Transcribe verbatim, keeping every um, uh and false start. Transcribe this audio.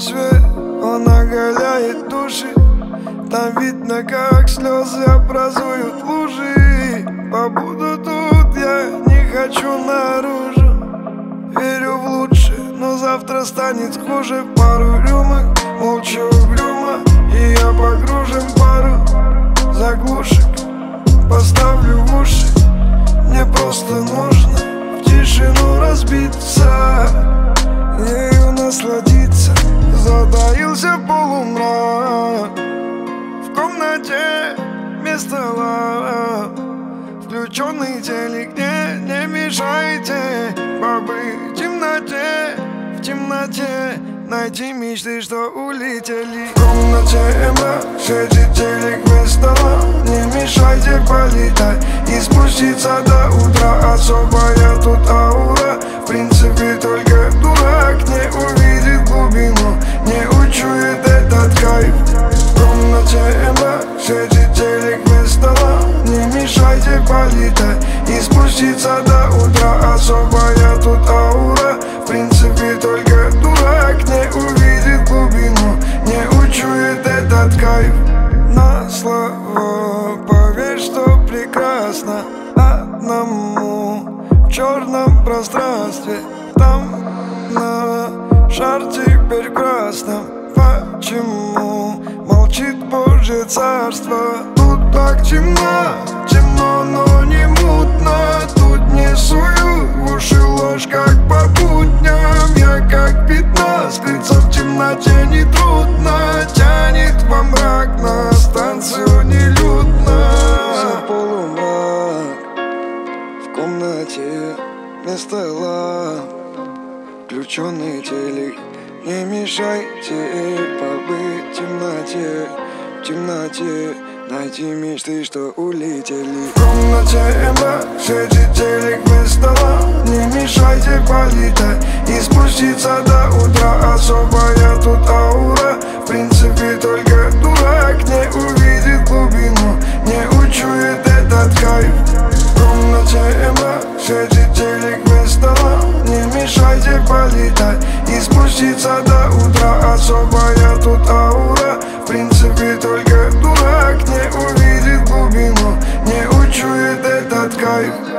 разве он оголяет души? Там видно, как слезы образуют лужи. Побуду тут, я не хочу наружу. Верю в лучшее, но завтра станет хуже. Пару рюмок, молча угрюмо, и я погружен в пару заглушек. Поставлю уши, мне просто нужно в тишину разбиться, ею насладиться. Затаился полумрак, в комнате без стола. Включенный телек, не, не мешайте. Побыть в темноте, в темноте. Найти мечты, что улетели. В комнате мрак, светит телек без стола. Не мешайте полетать и спуститься до утра. Особая тут аура, в принципе только дурак не увидит глубину, не учует этот кайф. В комнате мрак, светит телек без стола. Не мешайте полетать и спуститься до утра. Особая тут аура, в принципе только дурак не увидит глубину, не учует этот кайф. На слово поверь, что прекрасно одному в черном пространстве. Там на шар теперь красным. Почему молчит Божье царство? Тут так темно, темно, но не мутно. Тут не сую в уши ложь, как по будням. Я как пятна, скрыться в темноте не трудно. Тянет во мрак, на станцию нелюдно. За полумрак, в комнате вместо лап. Включенный телек, не мешайте побыть в темноте, в темноте. Найти мечты, что улетели. В комнате мрак, светит телек без стола. Не мешайте полетать и спуститься до утра. Особая тут аура, в принципе только дурак не увидит глубину, не учует этот кайф. В комнате мрак, светит телек без стола. Не мешайте полетать и спуститься до утра. Особая тут аура, в принципе только дурак не увидит глубину, не учует этот кайф.